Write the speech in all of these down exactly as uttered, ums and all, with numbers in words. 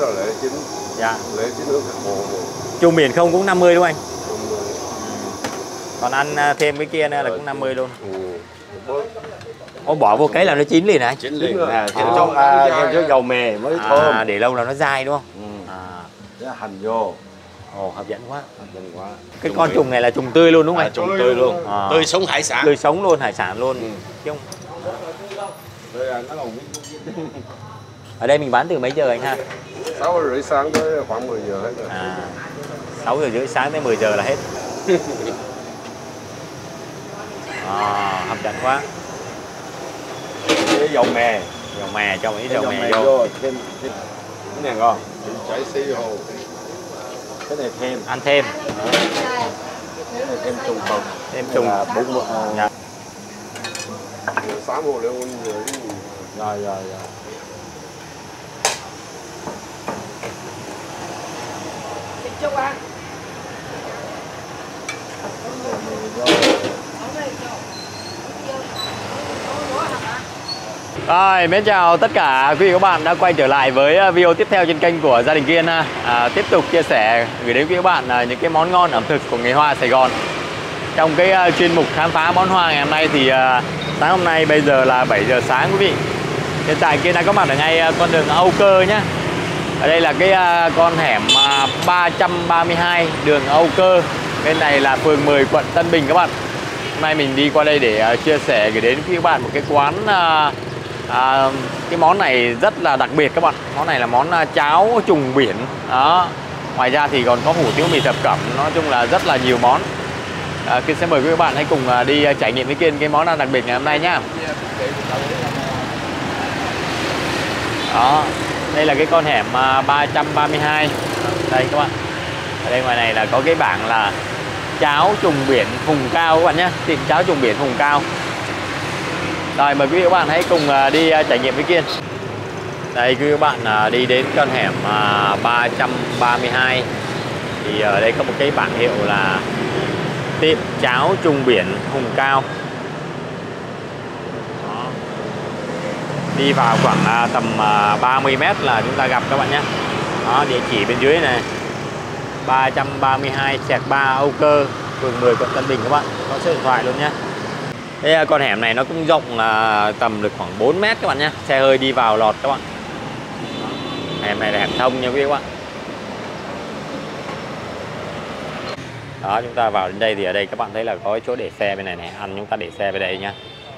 rồi lễ chính. Dạ. Lễ chính ước thật bộ. Trùng biển không cũng năm mươi đúng không anh? năm mươi. Ừ. Còn ăn thêm cái kia nữa là cũng năm mươi luôn. Ừ. Ô, bỏ vô cái là nó chín liền hả? Chín liền. À, thì à, trong à, thêm chút dầu mè mới à, thơm. Để lâu là nó dai đúng không? Ừ. À. Để hành vô. Ồ, hấp dẫn quá, hấp dẫn quá. Cái trùng con trùng này là trùng tươi luôn đúng không anh? À, trùng tươi luôn. À. Tươi sống hải sản. Tươi sống luôn, hải sản luôn. Ừ. Chứ không. Ở đây mình bán từ mấy giờ anh ha? sáu giờ rưỡi sáng tới khoảng mười giờ hết rồi. À. sáu giờ rưỡi sáng tới mười giờ là hết. À, hấp dẫn quá. Cái dầu mè, dầu mè cho một ít dầu, dầu mè vô. Thêm thêm. Cái này ngon. Chảy xì hồ. Cái này thêm, ăn thêm. À. Cái này thêm trùng bồng, thêm trùng bụng mực. Dạ. Sáng hồ luôn rồi. Rồi rồi rồi. Cho bạn. Rồi, mến chào tất cả quý vị các bạn đã quay trở lại với video tiếp theo trên kênh của Gia Đình Kiên. À, tiếp tục chia sẻ gửi đến quý các bạn những cái món ngon ẩm thực của người Hoa Sài Gòn. Trong cái chuyên mục khám phá món Hoa ngày hôm nay thì sáng hôm nay bây giờ là bảy giờ sáng quý vị. Hiện tại Kiên đã có mặt ở ngay con đường Âu Cơ nhé. Ở đây là cái con hẻm ba trăm ba mươi hai đường Âu Cơ. Bên này là phường mười quận Tân Bình các bạn. Hôm nay mình đi qua đây để chia sẻ gửi đến các bạn một cái quán à, à, cái món này rất là đặc biệt các bạn. Món này là món cháo trùng biển. Đó. Ngoài ra thì còn có hủ tiếu mì thập cẩm. Nói chung là rất là nhiều món. à, Kiên sẽ mời quý các bạn hãy cùng đi trải nghiệm với Kiên cái món đặc biệt ngày hôm nay nhá. Đó. Đây là cái con hẻm ba trăm ba mươi hai. Đây các bạn. Ở đây ngoài này là có cái bảng là cháo trùng biển vùng cao các bạn nhé. Tìm cháo trùng biển vùng cao. Rồi mời quý vị các bạn hãy cùng đi trải nghiệm với Kiên. Đây quý vị các bạn đi đến con hẻm ba trăm ba mươi hai. Thì ở đây có một cái bảng hiệu là tiệm cháo trùng biển vùng cao. Đi vào khoảng tầm ba mươi mét là chúng ta gặp các bạn nhé. Đó, địa chỉ bên dưới này ba trăm ba mươi hai xẹt ba Âu Cơ, phường mười quận Tân Bình các bạn. Có số điện thoại luôn nhé. Đây, con hẻm này nó cũng rộng là tầm được khoảng bốn mét các bạn nhé. Xe hơi đi vào lọt các bạn. Hẻm này là hẻm thông nha quý vị các bạn. Đó, chúng ta vào đến đây thì ở đây các bạn thấy là có chỗ để xe bên này này. Ăn chúng ta để xe bên đây nhá.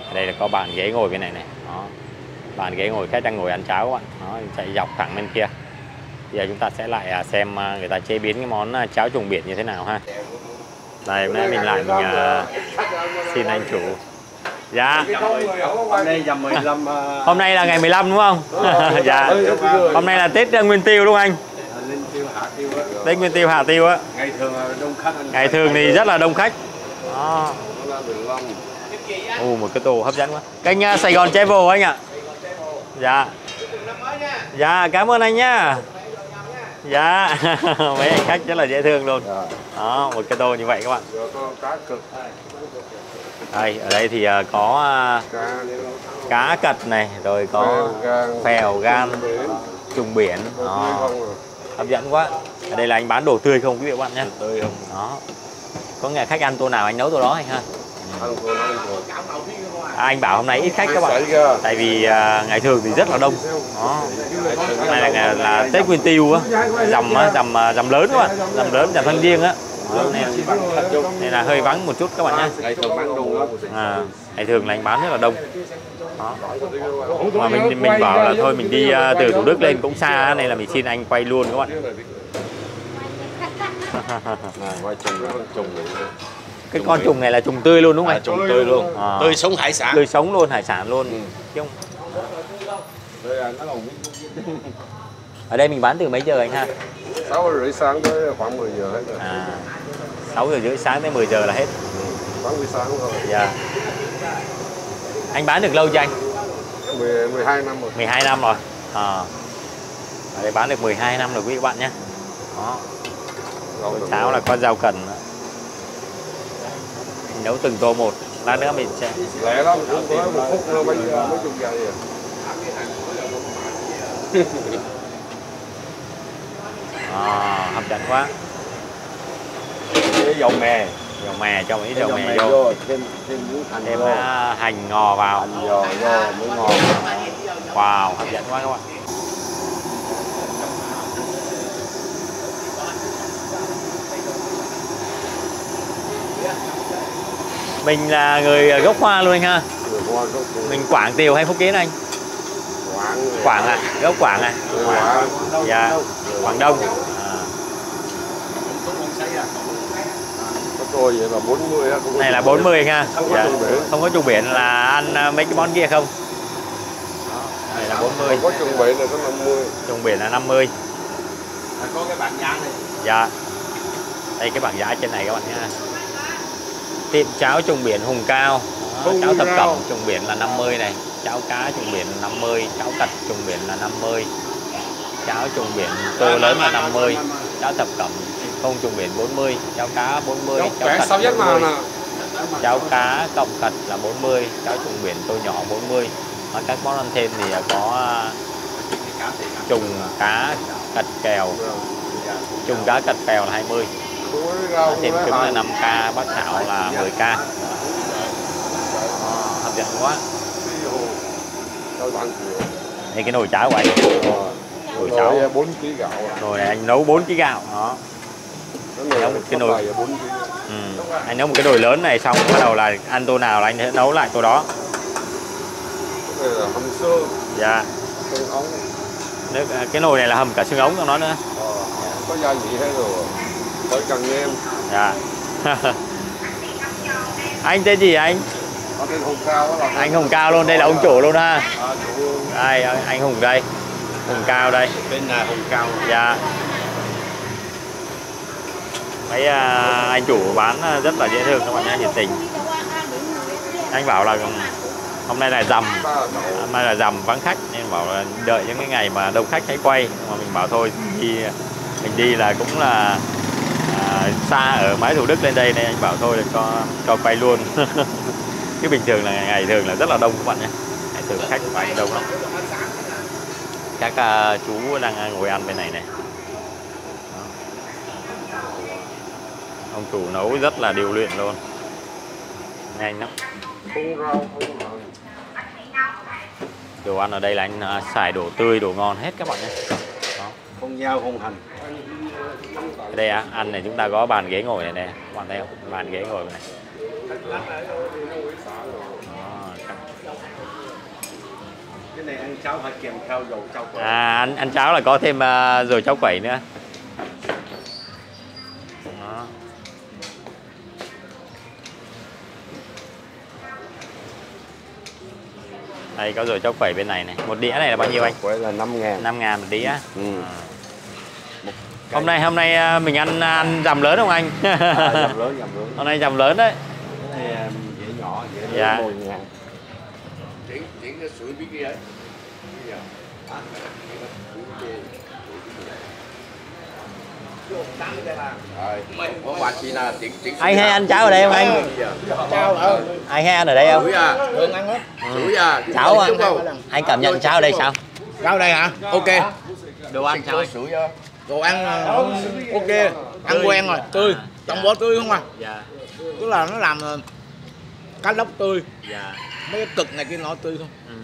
Ở đây là có bàn ghế ngồi bên này này. Đó. Bàn ghế ngồi khách đang ngồi ăn cháo các bạn. Đó, chạy dọc thẳng bên kia. Bây giờ chúng ta sẽ lại xem người ta chế biến cái món cháo trùng biển như thế nào ha. Đây, hôm nay mình lại mình uh, xin anh chủ. Dạ. Hôm nay là mười lăm. Hôm nay là ngày mười lăm đúng không? Dạ. Hôm nay là Tết Nguyên Tiêu đúng không anh? Tết Nguyên Tiêu Hạ Tiêu á. Ngày thường đông khách. Ngày thường thì rất là đông khách. Đó. Ồ, một cái tô hấp dẫn quá. Kênh Sài Gòn Travel anh ạ. Dạ. Dạ, cảm ơn anh nhá. Dạ, mấy anh khách rất là dễ thương luôn. Đó, một cái tô như vậy các bạn. Đây, ở đây thì có cá cật này, rồi có phèo gan, trùng biển. Đó, hấp dẫn quá. Ở đây là anh bán đồ tươi không quý vị các bạn nhé. Tươi không? Đó. Có nghe khách ăn tô nào anh nấu tô đó hay ha. À, anh bảo hôm nay ít khách các bạn, tại vì à, ngày thường thì rất là đông. Đó. Hôm nay là, là, là Tết Nguyên Tiêu á, dầm á, dầm dầm lớn các bạn, dầm lớn dầm Thanh Niên á, nên là hơi vắng một chút các bạn nhé. À, ngày thường là anh bán rất là đông. Đó. Mà mình mình bảo là thôi mình đi à, từ Thủ Đức lên cũng xa, nên là mình xin anh quay luôn các bạn. Cái trùng con trùng này là trùng tươi luôn đúng không? À, trùng tươi luôn. À. Tươi sống hải sản. Tươi sống luôn, hải sản luôn. Ừ. Chứ không. Ở đây mình bán từ mấy giờ anh ha? sáu giờ rưỡi sáng tới khoảng mười giờ hết rồi. À. sáu giờ rưỡi sáng tới mười giờ là hết. Khoảng mười sáng rồi. Dạ. Anh bán được lâu chưa anh? mười hai năm rồi. mười hai năm rồi. À. Ở đây bán được mười hai năm rồi quý các bạn nhé. Đó. Cháo là có rau cần. Nấu từng tô một, lát nữa mình sẽ lẹ lắm, cũng có một phút thôi mới mới chung ra. À, hấp dẫn quá. Cái dầu mè, dầu mè cho ít dầu, dầu mè, mè vô, vô thêm thêm miếng hành, thêm uh, hành ngò vào, hành vô, muối ngò. Wow, hấp dẫn quá các bạn. Mình là người gốc Hoa luôn anh ha. Hoa, mình Quảng Tiều hay Phúc Kiến anh? Quảng, Quảng à, gốc Quảng à? Quảng, dạ, Quảng Đông. Tôi vậy là bốn mươi. Này là bốn mươi anh ha. Dạ. Không có trùng biển là ăn mấy cái món kia không? Này là bốn mươi. Không có trùng biển là có năm mươi. Trùng biển là năm mươi. Có cái bảng giá này. Dạ. Đây cái bảng giá trên này các bạn nha. Tiệm cháo trùng biển Hùng Cao. Đó, cháo thập cẩm trùng biển là năm mươi này, cháo cá trùng biển là năm mươi, cháo cật trùng biển là năm mươi, cháo trùng biển tô lớn là năm mươi, cháo thập cẩm không trùng biển bốn mươi, cháo cá bốn mươi, cháo cật bốn mươi, cháo cá cộng cật là bốn mươi, cháo trùng biển tô nhỏ bốn mươi. Và các món ăn thêm thì có trùng cá cật kèo, trùng cá cật kèo là hai mươi, thêm trứng là năm k, bát thảo là mười k. Hấp dẫn quá. Đây cái nồi cháo của anh. Nồi cháo bốn ký gạo. Rồi anh nấu bốn ký gạo đó. Nấu một cái nồi. Ừ. Anh nấu một cái nồi lớn này xong bắt đầu là ăn tô nào là anh sẽ nấu lại tô đó. Dạ. Nước, cái nồi này là hầm cả xương ống trong đó nữa. Có gia vị hết rồi. Tới cần em. Dạ. Anh tên gì anh? Hùng Cao là... Anh Hùng Cao luôn, đây là ông chủ luôn ha. Đây anh Hùng đây. Hùng Cao đây. Bên là Hùng Cao. Dạ. Mấy uh, anh chủ bán rất là dễ thương các bạn nha, nhiệt tình. Anh bảo là hôm nay là rằm, hôm nay là rằm vắng khách nên bảo là đợi những cái ngày mà đông khách hãy quay. Mà mình bảo thôi thì mình đi là cũng là uh, xa ở máy Thủ Đức lên đây nên anh bảo thôi là cho cho quay luôn. Cái bình thường là ngày thường là rất là đông các bạn nhé, ngày thường khách của anh đông lắm. Các uh, chú đang ngồi ăn bên này này. Đó. Ông chủ nấu rất là điều luyện luôn, nhanh lắm. Đồ ăn ở đây là anh uh, xài đồ tươi, đồ ngon hết các bạn nhé. Không dao không hành. Ở đây à, ăn này chúng ta có bàn ghế ngồi này nè, các bạn thấy không? Bàn ghế ngồi này. Cái này ăn cháo phải kèm theo dầu cháo quẩy. À, ăn, ăn cháo là có thêm uh, dầu cháo quẩy nữa. Đó. Đây có dầu cháo quẩy bên này này. Một đĩa này là bao nhiêu anh? Quẩy là năm ngàn. năm ngàn một đĩa. Ừ. À. Hôm nay hôm nay mình ăn ăn dằm lớn không anh? À, dằm lớn, dằm lớn. Hôm nay dằm lớn đấy. Cái này dễ nhỏ, dễ lớn. Dạ. mười ngàn. Chỉnh chỉnh cái sủi bí kia ấy. Bây giờ ăn anh hay ăn cháo ở đây không anh? Cháo ở. Anh hay ăn ở đây không? Thường ăn hết. Sủi à. Cháo à. Anh cảm nhận cháo ở đây sao? Cháo ở đây hả? Ok. Đồ ăn cháo sủi á. Đồ ăn ok, ăn quen rồi, tươi, trong bó tươi không à? Dạ. Tức là nó làm cá lóc tươi. Dạ. Mấy cái cực này kia nó tươi không? Ừ.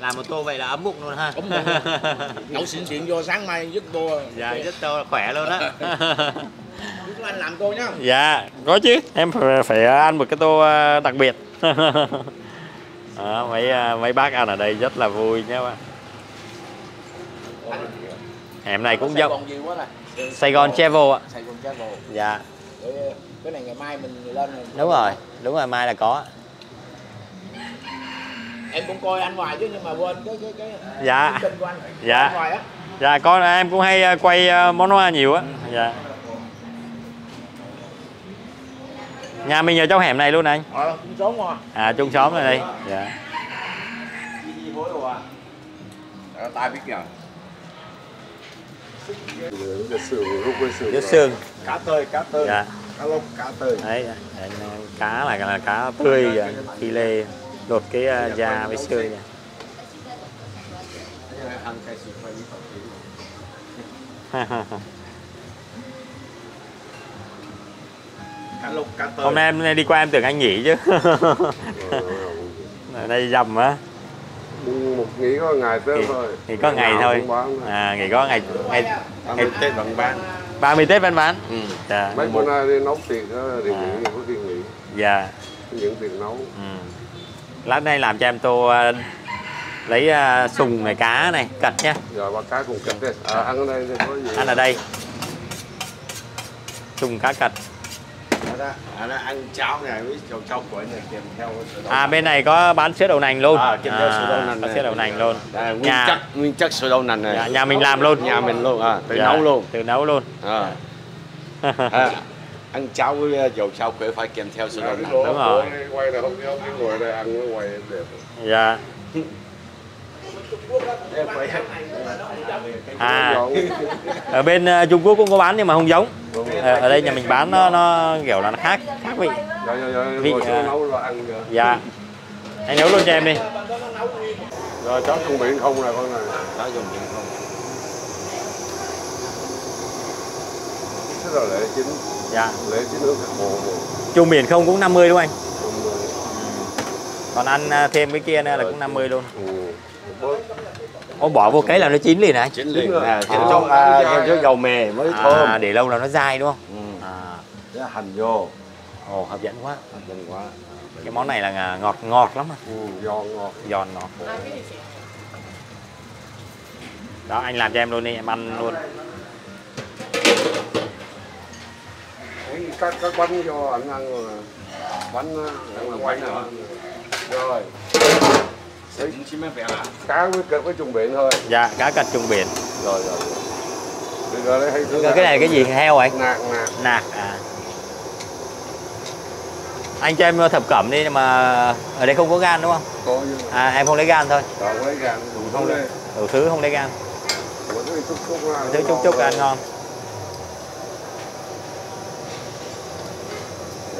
Làm một tô vậy là ấm bụng luôn ha. Ấm bụng luôn. Nấu xịn xịn vô sáng mai dứt tô. Dạ, dứt tô khỏe luôn đó. Dứt anh làm tô nhá. Dạ, có chứ. Em phải, phải ăn một cái tô đặc biệt. Đó, mấy mấy bác ăn ở đây rất là vui nhé bạn. Hẻm này cũng rộng. Sài Gòn Travel ạ. Sài Gòn Travel. Dạ. Cái này ngày mai mình lên rồi. Đúng rồi, đúng rồi, mai là có. Em cũng coi anh ngoài chứ nhưng mà quên cái cái cái. Dạ. Cái của anh. Dạ. Ngoài á. Dạ, con em cũng hay quay món hoa nhiều á. Ừ. Dạ. Nhà mình ở trong hẻm này luôn anh. Ờ, à, chung xóm rồi. À, chung xóm này đây. Dạ. Đi hối đồ à. Đó, tay biết rồi. Nước xương, cá tươi, cá tươi, dạ. Cá lóc, cá tươi. Đấy, cá là, là cá tươi, phi lê, lột cái da với xương. Cả lục, cả tơi. Hôm nay em đi qua em tưởng anh nghỉ chứ. Ở đây dầm á. Một nghỉ có ngày tới thôi. Nghỉ có ngày, ngày thôi. À, nghỉ có ngày ngày, ngày... ngày... Tết vẫn bán. ba mươi Tết vẫn bán. Ừ. Dạ. Mấy bữa nay đi nấu tiền đó thì à. nghỉ có tiền nghỉ. Dạ. Những tiền nấu. Ừ. Lát nay làm cho em tô uh, lấy uh, sùng này, cá này, cật nhá. Rồi ba cá cùng cật đi. À, ăn ở đây có gì? Ăn ở đây. Sùng cá cật. Đó, đó, ăn cháo này với cháo cháo quẩy này kèm theo. À bên này có bán sữa đậu nành luôn. À kèm theo sữa đậu nành. Sữa đậu nành luôn. À, nguyên nhà, chất nguyên chất sữa đậu nành này. Dạ, nhà mình làm luôn, nhà mình luôn. À, tự dạ, nấu luôn, tự nấu luôn. À. À, ăn cháo với cháo cháo quẩy phải kèm theo sữa đậu nành. Đúng rồi. Quay là không nhớ cái ngồi đây ăn nó quẩy đẹp. Dạ. À, ở bên Trung Quốc cũng có bán nhưng mà không giống. Ở, ở đây nhà mình bán nó, nó kiểu là nó khác khác vị. Vị dạ. Anh nấu luôn cho em đi. Rồi cháu trùng biển không này con này. Cháu trùng biển không. Thế là lễ chính. Dạ. Lễ chính nước hồ. Trùng biển không cũng năm mươi đúng anh? Còn ăn thêm cái kia nữa là cũng năm mươi luôn. Ô bỏ vô cái là nó chín liền hả? Chín liền. À, chín à, trong à, theo dầu mè mới à, thơm. Để lâu là nó dai đúng không? Ừ. À, hành vô. Ồ oh, hấp dẫn quá. Hấp dẫn quá. Cái món này là ngọt ngọt lắm à. Ừ, giòn ngọt. Giòn ngọt. Đó anh làm cho em luôn đi, em ăn luôn. Các các bánh vô anh ăn rồi. Bánh ăn quay nữa. Rồi. Cá với cật với trùng biển thôi. Dạ, cá cật trùng biển. Rồi rồi. Rồi đấy, hay cái này cái gì heo anh? Nạc nạc. Nạc à. Anh cho em thập cẩm đi nhưng mà ở đây không có gan đúng không? Có nhưng mà. À em không lấy gan thôi. Không lấy gan, đủ không lấy. Đủ thứ không lấy gan. Đủ thứ chút chút ăn. Thứ chút chút ăn ngon.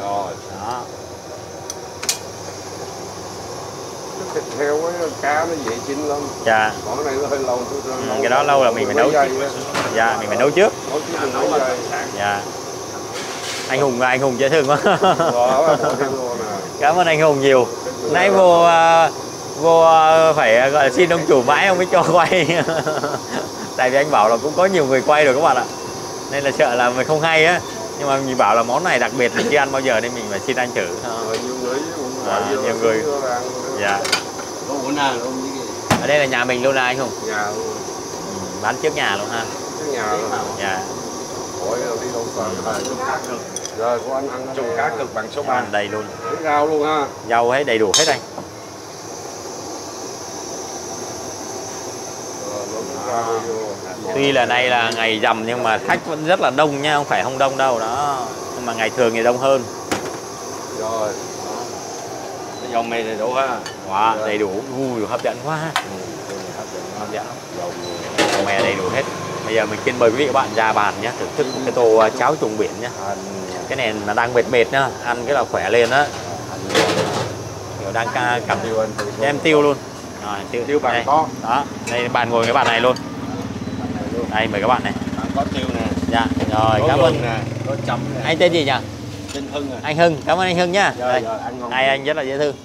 Rồi, đó. Thịt heo với cá nó dễ chín lắm. Dạ. Còn này nó hơi lâu chút. Ừ, cái đó lâu là mình phải nấu trước. Dạ, mình phải nấu trước. Nấu trước mình nấu dây. Dạ. Anh Hùng, anh Hùng dễ thương quá. Cảm ơn anh Hùng nhiều. Nãy vô vô phải gọi là xin ông chủ mãi ông mới cho quay. Tại vì anh bảo là cũng có nhiều người quay rồi các bạn ạ. Nên là sợ là mình không hay á. Nhưng mà mình bảo là món này đặc biệt mình chưa ăn bao giờ nên mình phải xin anh thử. À, nhiều người. Dạ. Ở đây là nhà mình luôn là anh Hùng. Nhà luôn. Ừ, bán trước nhà luôn ha. Trước nhà luôn. Dạ. Ủa, đi đâu toàn rồi có anh ăn trùng cá cực bằng số ba. Ăn đầy luôn. Rau luôn ha. Rau hết đầy đủ hết anh. Tuy là nay là ngày rằm nhưng mà khách vẫn rất là đông nha, không phải không đông đâu đó. Nhưng mà ngày thường thì đông hơn. Rồi. Dầu mè đầy đủ ha. Wow, đầy đủ. Ui, hấp dẫn quá. Ừ, hấp dẫn, hấp dẫn. Dầu mè đầy đủ hết. Bây giờ mình xin mời quý vị các bạn ra bàn nhé, thưởng thức cái tô cháo trùng biển nhé. Cái này nó đang mệt mệt nữa, ăn cái là khỏe lên đó. Kiểu đang cầm em tiêu luôn. Rồi, tiêu tiêu bàn to. Đó, đây bàn ngồi cái bàn này luôn. Đây mời các bạn này. Có tiêu nè. Dạ, rồi cảm ơn. Có chấm nè. Anh tên gì nhỉ? Anh Hưng, à. Anh Hưng, cảm ơn anh Hưng nhá. Đây, hai anh rất là dễ thương.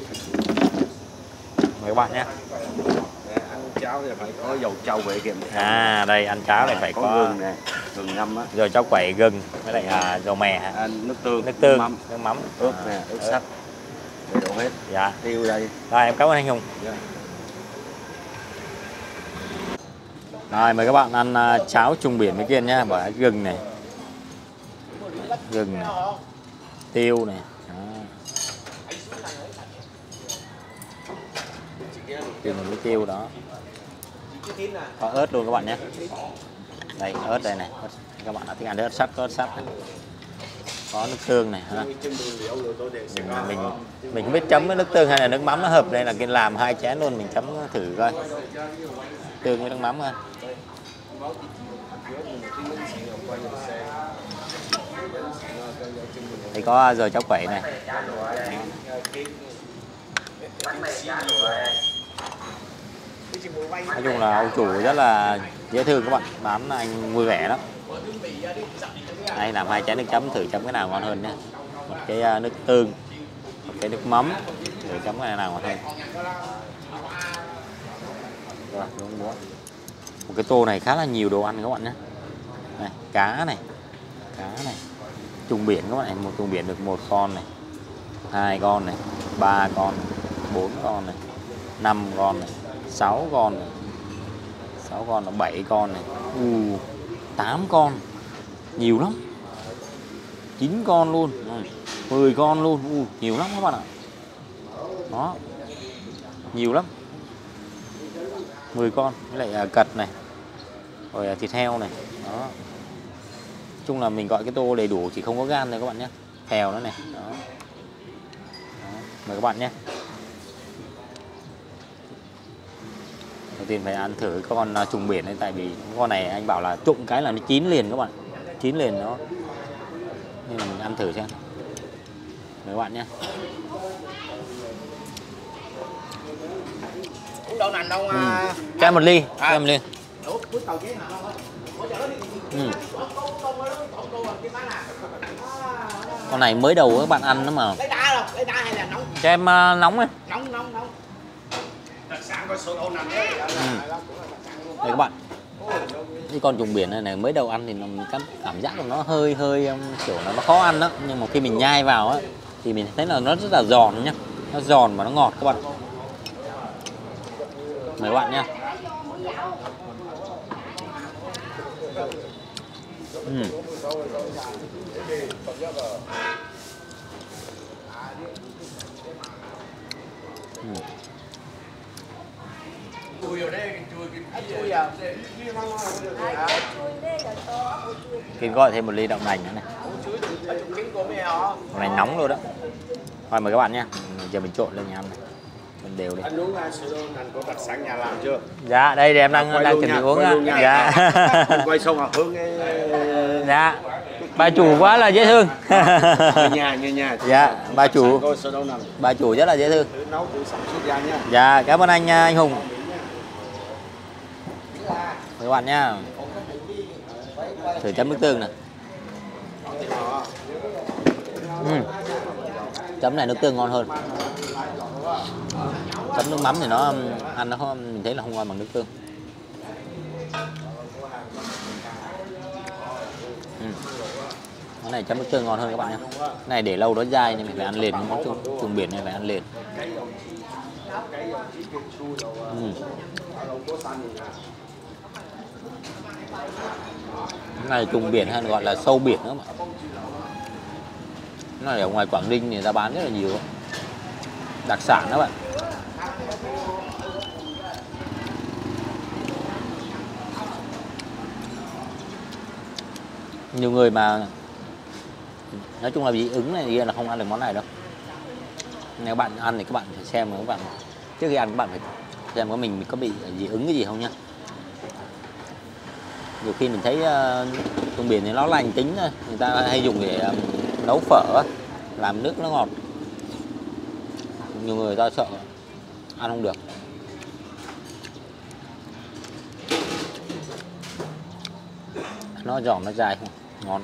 Mời các bạn nhé. Ăn cháo thì phải có dầu trâu về kèm. À, đây ăn cháo này phải có, có gừng nè, gừng ngâm á. Rồi cháo quẩy gừng với lại à, dầu mè, à, nước tương, nước tương, nước mắm, nước mắm. Ướp à, nè, ướp sắt. Đầy đủ hết. Dạ. Tiêu đây. Rồi em cảm ơn anh Hùng. Dạ. Rồi mời các bạn ăn uh, cháo trùng biển với Kiên nhá, bỏ gừng này. Gừng này. Tiêu này. Tiêu này với tiêu đó. Có ớt luôn các bạn nhé. Đây ớt đây này. Các bạn đã thích ăn ớt sắt, có ớt sắt. Có nước tương này ha. Mình mình không biết chấm với nước tương hay là nước mắm nó hợp, đây là Kiên làm hai chén luôn, mình chấm thử coi. Tương với nước mắm ha. Đây có rồi cháo quẩy này. Nói chung là ông chủ rất là dễ thương các bạn, bán anh vui vẻ lắm. Đây làm hai trái nước chấm, thử chấm cái nào ngon hơn nhé. Một cái nước tương, một cái nước mắm, thử chấm cái nào ngon hơn. Rồi, đúng rồi. Một cái tô này khá là nhiều đồ ăn các bạn nhé. Này, cá này, cá này, trùng biển các bạn này, một trùng biển được một con này, hai con này, ba con này, bốn con này, năm con này, sáu con này, sáu con là bảy con này, u tám con, nhiều lắm, chín con luôn, mười con luôn, u nhiều lắm các bạn ạ, đó, nhiều lắm, mười con, với lại cật này, rồi thịt heo này, đó. Chung là mình gọi cái tô đầy đủ, chỉ không có gan thôi các bạn nhé. Hèo nữa này, đó. Đó. Mời các bạn nhé. Đầu tiên phải ăn thử con trùng biển này, tại vì con này anh bảo là trụng cái là nó chín liền các bạn, chín liền nó. Nhưng mà mình ăn thử xem. Mời các bạn nhé. Ừ. Cho một ly, cho em một ly. Ừ. Con này mới đầu các bạn ăn nó mà. Cho em uh, nóng ấy. Nóng, nóng, nóng. Đây các bạn. Cái con trùng biển này, này mới đầu ăn thì nó cảm, cảm giác của nó hơi hơi kiểu là nó khó ăn đó, nhưng mà khi mình nhai vào á thì mình thấy là nó rất là giòn nhá. Nó giòn mà nó ngọt các bạn. Mời các bạn nhá. Ừ. Ừ. Kim gọi thêm một ly đậu nành nữa này. Đậu nành nóng luôn đó. Thôi mời các bạn nhé. Giờ mình trộn lên nhà ăn này. Mình đều đi. Anh uống sữa đậu nành của đặc sản nhà làm chưa? Dạ, đây thì em đang đang chuẩn bị uống á. Dạ. Quay xong hợp hướng cái. Dạ. Bà chủ quá là dễ thương. Như nhà, như nhà. Dạ, bà chủ. Bà chủ rất là dễ thương. Dạ, cảm ơn anh anh Hùng. Mời các bạn nhá. Thử chấm nước tương này. Uhm. Chấm này nước tương ngon hơn. Chấm nước mắm thì nó ăn nó không, mình thấy là không ngon bằng nước tương. Uhm. Cái này chấm nước tương ngon hơn các bạn nhé. Cái này để lâu nó dai nên mình phải ăn liền, món trùng, trùng biển này phải ăn liền. Uhm. Cái này trùng biển hay gọi là sâu biển nữa mà. Nó ở ngoài Quảng Ninh thì ta bán rất là nhiều. Đặc sản đó bạn. Nhiều người mà nói chung là dị ứng này kia là không ăn được món này đâu. Nếu bạn ăn thì các bạn phải xem, các bạn trước khi ăn các bạn phải xem có mình có bị dị ứng cái gì không nhá. Nhiều khi mình thấy uh, trùng biển thì nó lành tính thôi, người ta hay dùng để um, nấu phở, làm nước nó ngọt. Nhiều người ta sợ ăn không được. Nó giòn, nó dai, ngon.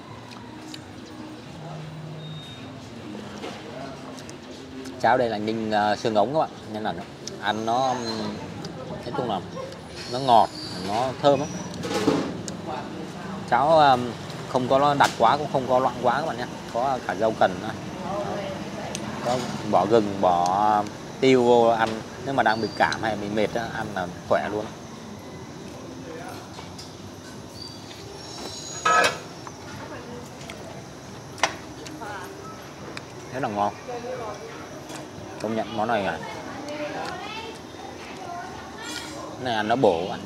Cháo đây là ninh uh, xương ống các bạn, nên là nó, ăn nó nói chung là nó ngọt, nó thơm lắm. Cháo không có đặc quá cũng không có loãng quá các bạn nhé, có cả rau cần, có bỏ gừng, bỏ tiêu vô ăn. Nếu mà đang bị cảm hay bị mệt ăn là khỏe luôn. Thế là ngon, công nhận món này à. Cái này ăn nó bổ các bạn.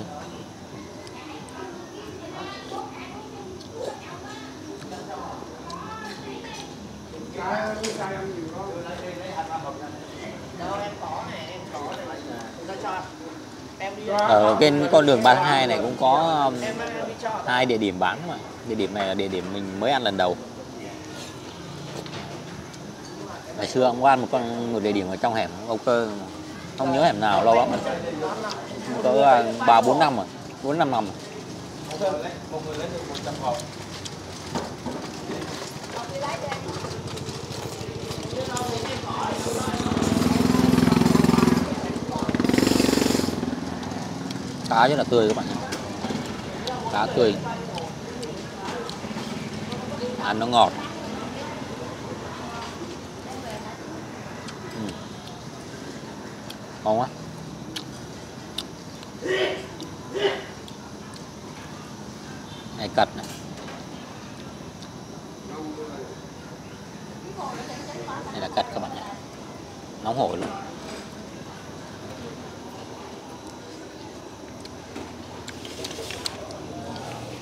Ở cái con đường ba mươi hai này cũng có hai địa điểm bán mà. Địa điểm này là địa điểm mình mới ăn lần đầu. Ngày xưa ông ăn một con một địa điểm ở trong hẻm Âu Cơ không nhớ hẻm nào, lâu lắm rồi, cỡ ba bốn năm rồi, bốn năm năm rồi. Cá rất là tươi các bạn nhé, cá tươi, ăn nó ngọt. Ừ. Ngon quá. Này cật này, đây là cật các bạn nhé, nóng hổi luôn.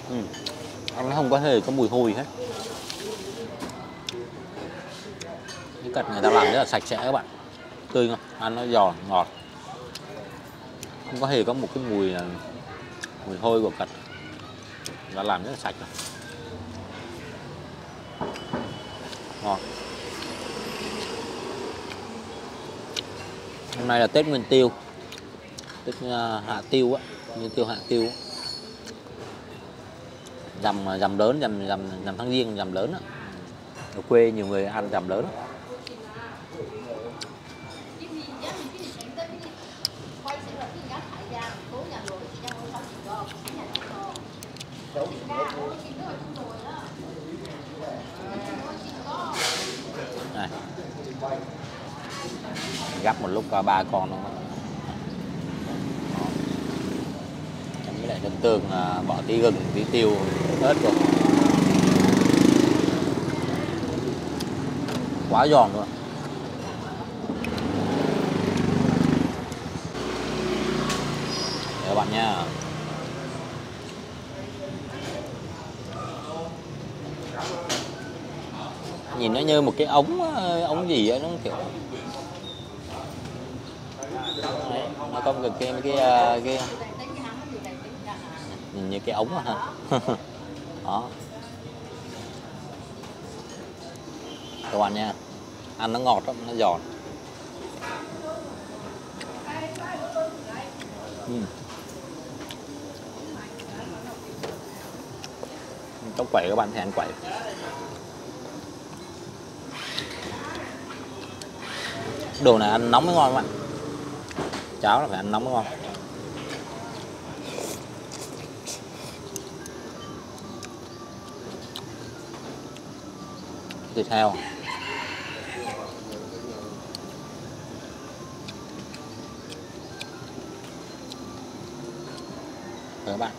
Ừ. Nó không có hề có mùi hôi hết. Cái cật người ta làm rất là sạch sẽ các bạn, tươi ngon, ăn nó giòn ngọt, không có hề có một cái mùi mùi hôi của cật, nó làm rất là sạch rồi. Ngon. Hôm nay là Tết Nguyên Tiêu, Tết Hạ Tiêu á, Nguyên Tiêu Hạ Tiêu á. Dằm, dằm lớn, dằm, dằm, dằm tháng Giêng, dằm lớn đó. Ở quê nhiều người ăn dằm lớn đó. Này. Gắp một lúc ba con luôn. Lại đừng tường là bỏ tí gừng, tí tiêu, ớt rồi. Quá giòn luôn. Các bạn nha. Nhìn nó như một cái ống ống gì ấy, nó kiểu đấy, nó có một cái cái cái nhìn như cái ống đó, ha. Đó. Các bạn nha, ăn nó ngọt lắm, nó giòn. Uhm. Trong quẩy các bạn thì ăn quẩy. Đồ này ăn nóng mới ngon các bạn. Cháo là phải ăn nóng mới ngon. Thịt heo. Các bạn.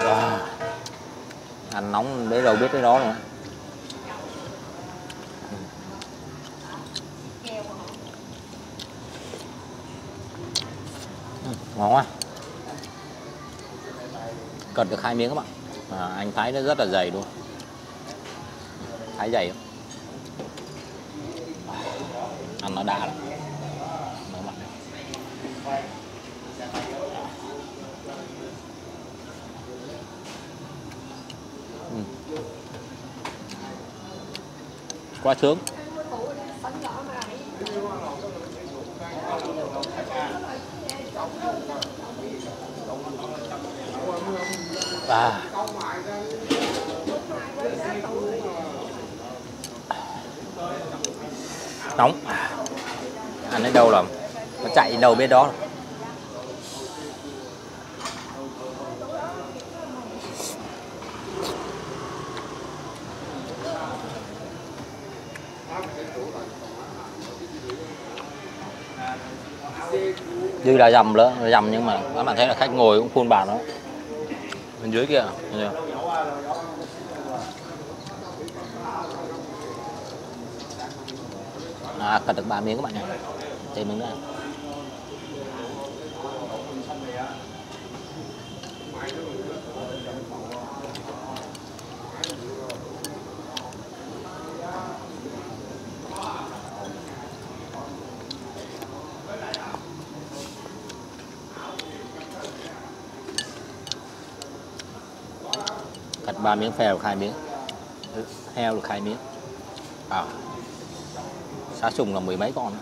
Ừ. Wow. Ăn nóng để đâu biết cái đó rồi. Ngon quá. Cần được hai miếng các bạn. À, anh thái nó rất là dày luôn. Thái dày không? À, ăn nó đã lắm. Đó các bạn. Ừ. Quá sướng. À. Nóng. Ăn đến đâu lắm. Nó chạy đến đâu biết đó. Dư là dầm nữa, dầm nhưng mà các bạn thấy là khách ngồi cũng phun bàn đó. Bên dưới kia. À, cần được ba miếng các bạn nhé. Thêm miếng nữa. ba miếng phèo hai miếng, heo được hai miếng. À, sá sùng là mười mấy con.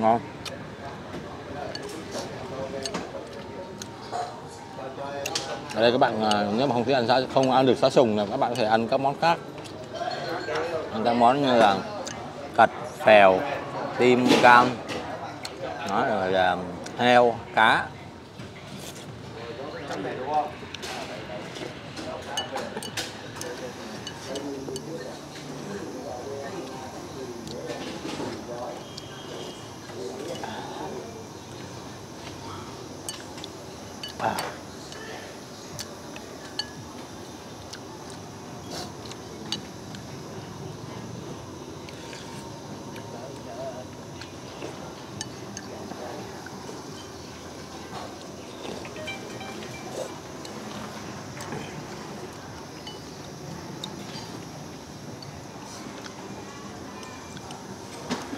Ngon. Ở đây các bạn nếu mà không thích ăn sá, không ăn được sá sùng là các bạn có thể ăn các món khác, ăn các món như là cật, phèo, tim, cam, đó, rồi là heo, cá. À,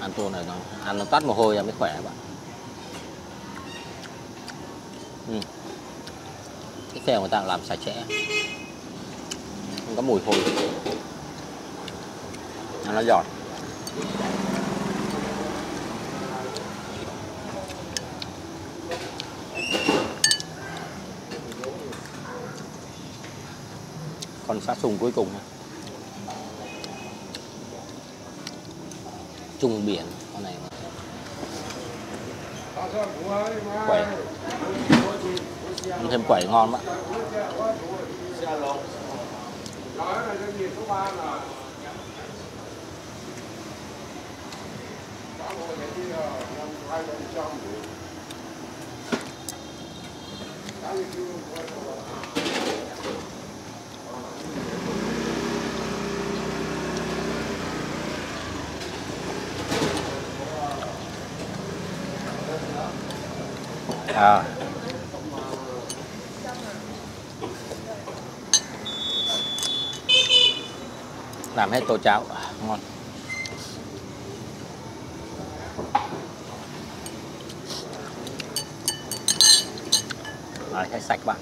ăn tô này nó ăn nó tắt mồ hôi ra mới khỏe các bạn. Ừ. Cái phèo người ta làm sạch sẽ, không có mùi hôi, nó giòn. Con sá sùng cuối cùng, trùng biển, con này quẩy, thêm quẩy ngon bạn. À, làm hết tô cháo à, ngon. Rồi, hết sạch bạn.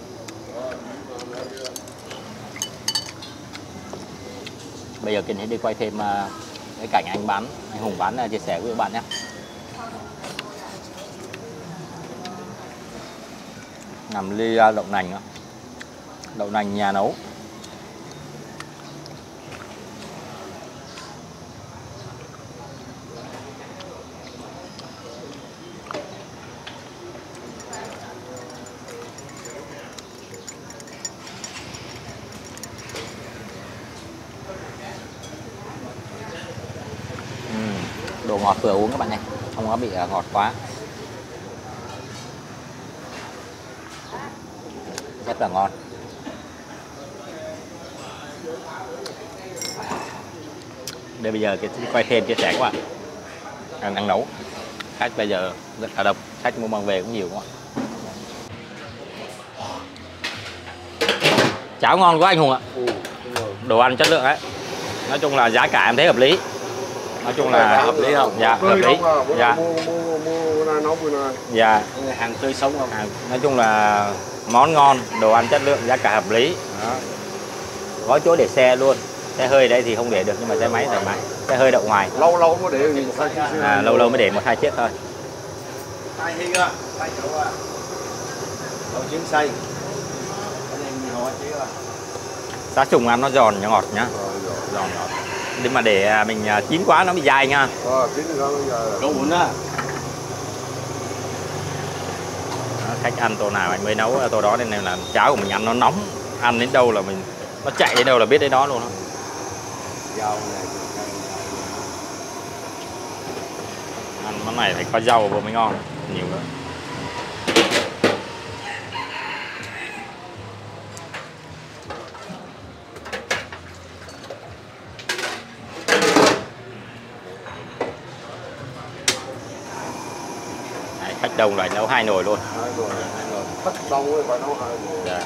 Bây giờ Kiên sẽ đi quay thêm cái cảnh anh bán, anh Hùng bán chia sẻ với các bạn nhé. Làm ly đậu nành đó. Đậu nành nhà nấu. uhm, Đồ ngọt vừa uống các bạn này, không có bị ngọt quá, rất là ngon. Đây bây giờ cái quay thêm chia sẻ các bạn ăn, ăn nấu. Khách bây giờ rất là đông, khách mua mang về cũng nhiều các bạn. Cháo ngon quá anh Hùng ạ. Đồ ăn chất lượng ấy. Nói chung là giá cả em thấy hợp lý. Nói chung là hợp lý không? Dạ, hợp lý. Dạ. Dạ. Hàng tươi sống không? Nói chung là món ngon, đồ ăn chất lượng, giá cả hợp lý. Đó. Có chỗ để xe luôn. Xe hơi đây thì không để được nhưng mà xe máy thoải mái. Xe hơi đậu ngoài. Lâu lâu mới để một hai chiếc. À, lâu lâu mới để một hai chiếc thôi. Hai chiếc á, hai chỗ à. Đầu chuyến xây. Sá sùng ăn nó giòn nó ngọt nhá. Giòn ngọt. Nhưng mà để mình chín quá nó bị dai nha. Ờ, chín thì nó bún á. Khách ăn tô nào anh mới nấu tô đó, nên là cháo của mình ăn nó nóng, ăn đến đâu là mình nó chạy đến đâu là biết đến đó luôn. Không ăn món này phải có rau vô mới ngon, nhiều nữa. đồng là nấu hai nồi luôn. Hai nồi, hai nồi. Tất đông ấy phải nấu hai nồi. Dạ.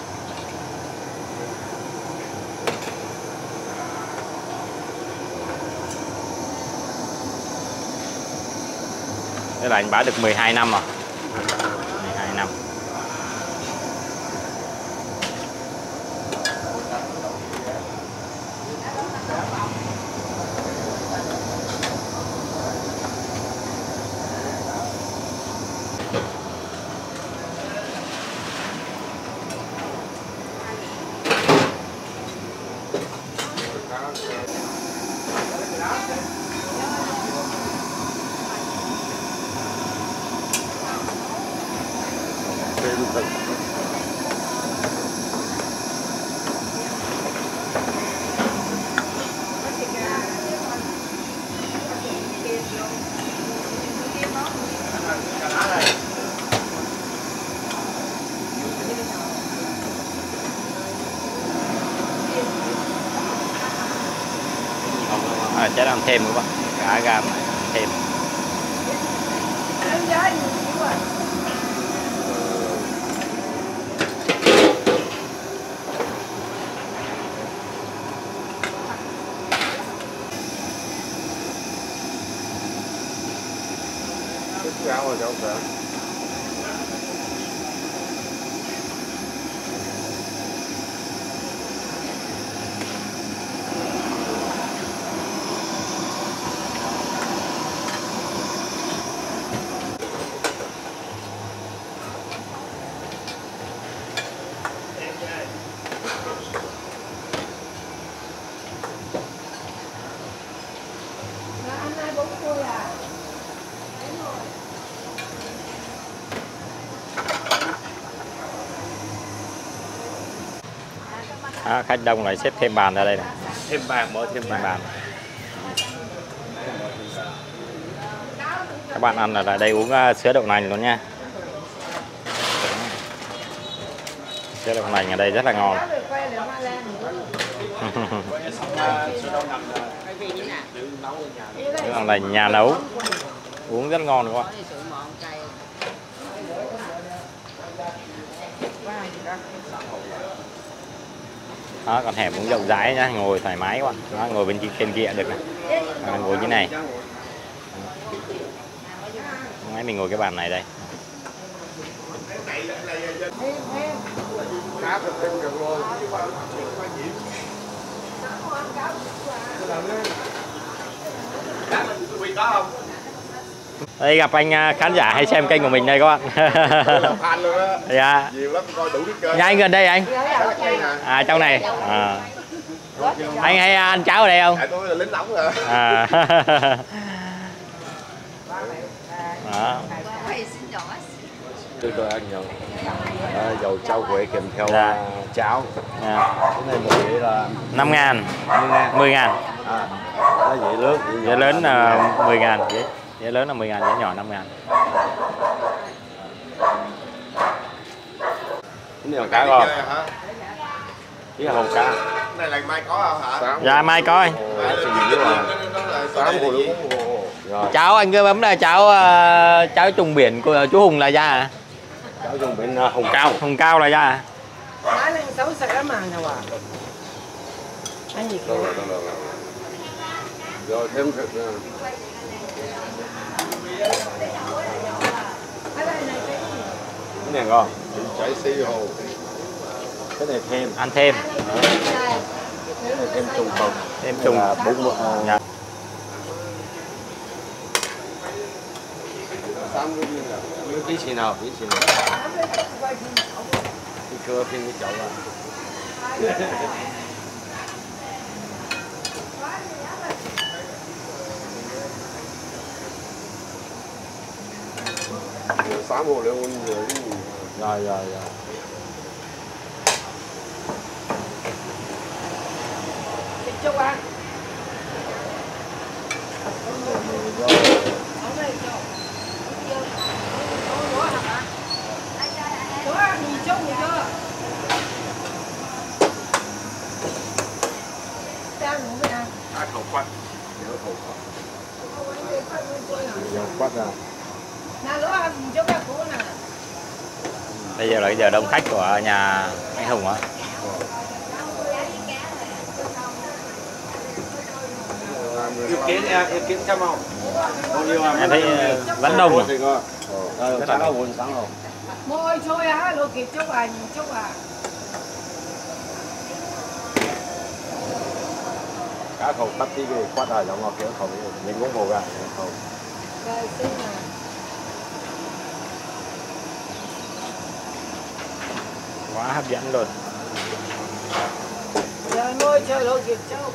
Thế là anh bán được mười hai năm rồi. mười hai năm. Sẽ làm thêm nữa bạn, cá gam này thêm. À, khách đông lại xếp thêm bàn ra đây này. Thêm bàn, mở thêm, thêm bàn. Các bạn ăn là lại đây uống uh, sữa đậu nành luôn nha. Sữa đậu nành ở đây rất là ngon. Sữa đậu nành nhà nấu uống rất ngon đúng không? Đó, còn hẻm cũng rộng rãi nhá, ngồi thoải mái quá. Đó, ngồi bên kia, bên kia được này. À, ngồi như này. Nãy mình ngồi cái bàn này đây. Đây gặp anh khán giả hay xem kênh của mình đây các bạn. Dạ. Nhanh gần đây anh. À trong này. À. Anh hay ăn cháo ở đây không? À. Đó. Tôi tôi ăn nhiều. À, dầu trâu Huế kèm theo dạ. Cháo. À. Cái này mình nghĩ là năm ngàn, mười ngàn. À. Đó vậy lớn, vậy lớn là mười ngàn vậy. Giá lớn là mười ngàn, giá nhỏ năm ngàn. Cái này là cá không? Cái này là hồng cá. Cái này là mai có hả? Dạ mai coi. Cháu anh cứ bấm là cháu cháu trùng biển của chú Hùng là ra hả? Cháu trùng biển hồng cao. Hồng cao là ra hả? Cá lên xấu sẽ mà nào à? Anh gì cơ? Rồi thêm thịt. Cái này ngon, trái xi hồ. Cái này thêm, ăn thêm. Đó. Cái này thêm trùng bồng, thêm trùng là bún bò. Tí xì nào, tí xì nào. Tí cưa thêm cái chậu vào. Rồi rồi rồi. Quát ra. Nào lúa cho các cô nè. Bây giờ là giờ đông khách của nhà anh Hùng á. Kiến em kiến trăm không? Em thấy vẫn đông. Rất là đông. Môi thôi á, lô kịp chút à, chút à. Cá khẩu tắt tí về quát ở giống ngọt kiểu khẩu mình cũng vô ra. Quá hấp dẫn luôn. Trời ơi, trời lô kịp chút.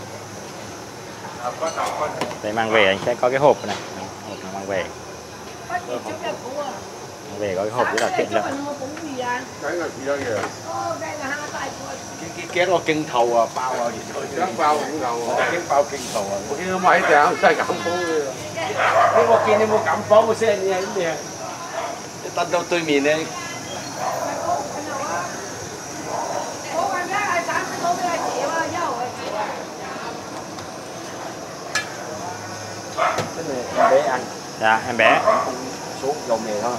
Để mang về anh sẽ có cái hộp này, hộp này mang về. Mang về có cái hộp rất là tiện lợi. Cái này gì đây kìa? Đây là hai tay của cái cái cái nó kinh thầu bao rồi gì thôi. Cái bao cũng đầu, cái bao kinh thầu. Có cái máy tao không sai cảm phố. Cái một kia mua cảm phố một xe như thế này. Tao đâu tôi mì đây. Em bé ăn. Dạ, em bé. Xuống dầu mè thôi.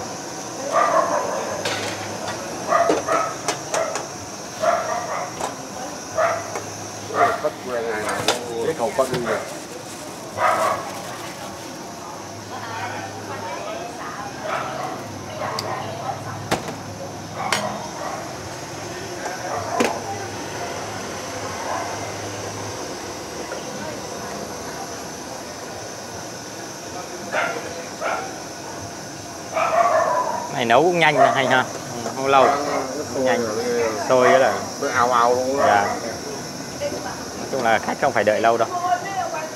Cái khẩu con này. Này nấu cũng nhanh hay ha, không lâu, nhanh, sôi cái là ào ào luôn. Dạ. Nói chung là khách không phải đợi lâu đâu.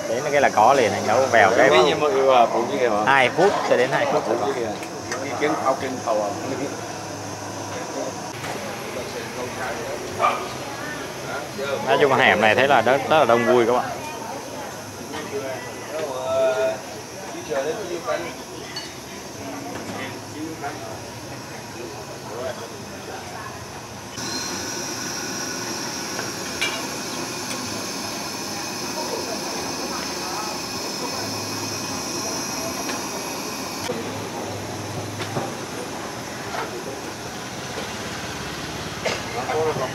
Đấy là cái là có liền, này nấu vèo cái. Hai phút cho đến hai phút. Nói chung hẻm này thấy là rất, rất là đông vui các bạn.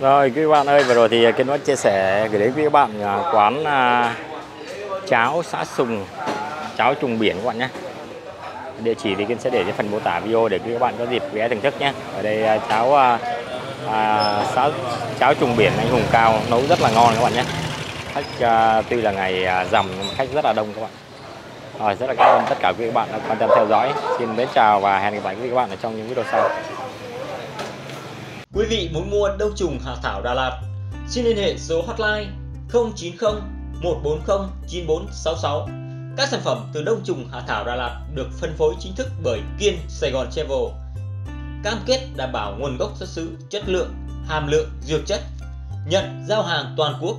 Rồi quý bạn ơi, vừa rồi thì Kiên đã chia sẻ gửi đến quý bạn quán à, cháo xã Sùng, cháo Trùng Biển các bạn nhé. Địa chỉ thì Kiên sẽ để trên phần mô tả video để các bạn có dịp ghé thưởng thức nhé. Ở đây à, cháo à, à, xã, cháo Trùng Biển anh Hùng Cao nấu rất là ngon các bạn nhé. Khách à, tuy là ngày à, rằm nhưng mà khách rất là đông các bạn. Rồi, rất là cảm ơn tất cả quý bạn đã quan tâm theo dõi. Xin mến chào và hẹn gặp lại quý các bạn ở trong những video sau. Quý vị muốn mua đông trùng hạ thảo Đà Lạt, xin liên hệ số hotline không chín không một bốn không chín bốn sáu sáu. Các sản phẩm từ đông trùng hạ thảo Đà Lạt được phân phối chính thức bởi Kiên Sài Gòn Travel. Cam kết đảm bảo nguồn gốc xuất xứ, chất lượng, hàm lượng dược chất, nhận giao hàng toàn quốc.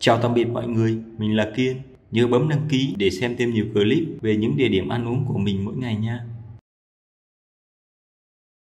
Chào tạm biệt mọi người, mình là Kiên. Nhớ bấm đăng ký để xem thêm nhiều clip về những địa điểm ăn uống của mình mỗi ngày nha.